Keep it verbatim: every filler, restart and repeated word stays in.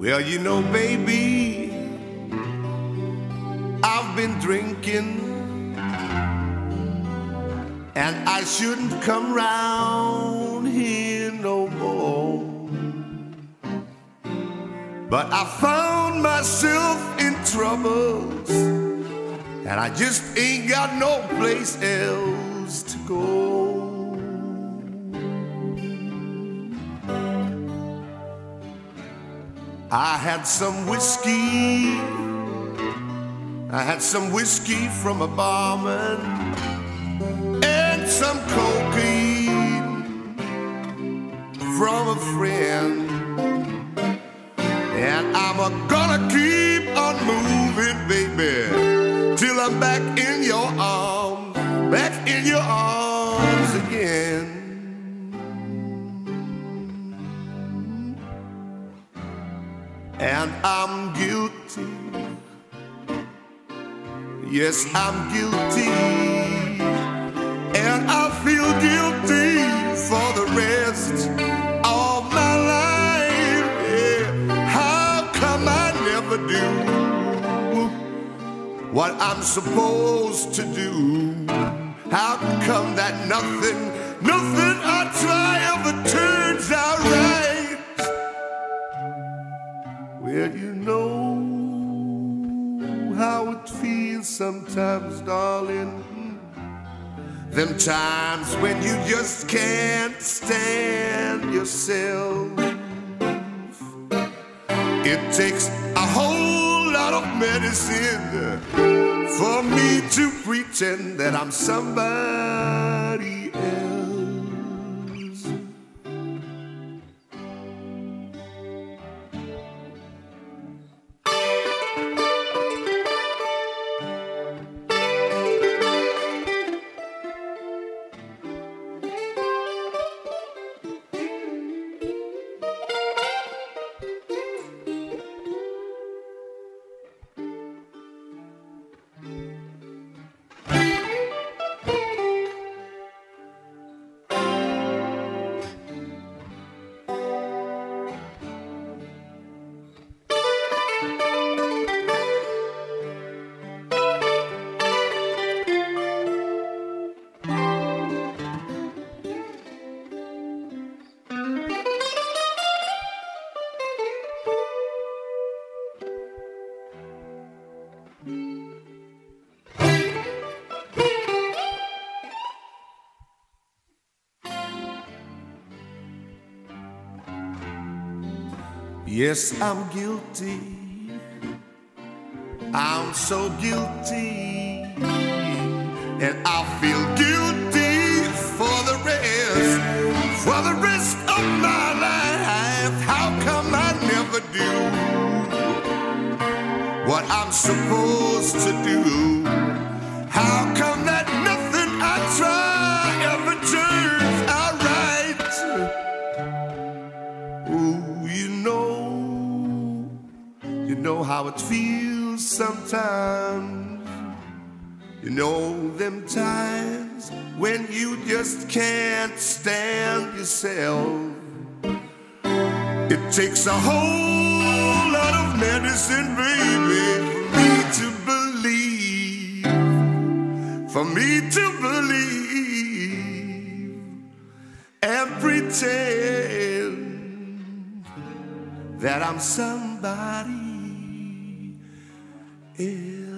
Well, you know, baby, I've been drinking, and I shouldn't come round here no more. But I found myself in troubles, and I just ain't got no place else to go. I had some whiskey, I had some whiskey from a barman, and some cocaine from a friend. And I'm gonna keep on moving, baby, till I'm back in your arms, back in your arms again. And I'm guilty, yes, I'm guilty, and I feel guilty for the rest of my life. Yeah. How come I never do what I'm supposed to do? How come that nothing, nothing I try ever turns out right? Well, you know how it feels sometimes, darling. Them times when you just can't stand yourself. It takes a whole lot of medicine for me to pretend that I'm somebody else. Yes, I'm guilty, I'm so guilty, and I feel guilty for the rest, for the rest of my life. How come I never do what I'm supposed to do? How come that nothing I try ever turns out right? Ooh, you know, you know how it feels sometimes. You know them times when you just can't stand yourself. It takes a whole lot of medicine, baby, for me to believe, for me to believe and pretend that I'm somebody. Yeah.